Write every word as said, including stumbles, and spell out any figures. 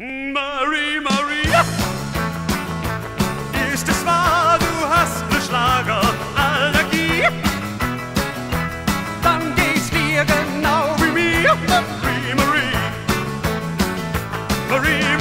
Marie, Maria, ist es wahr, du hast eine Schlagerallergie? Dann geht's dir genau wie mir, Marie, Marie, Marie.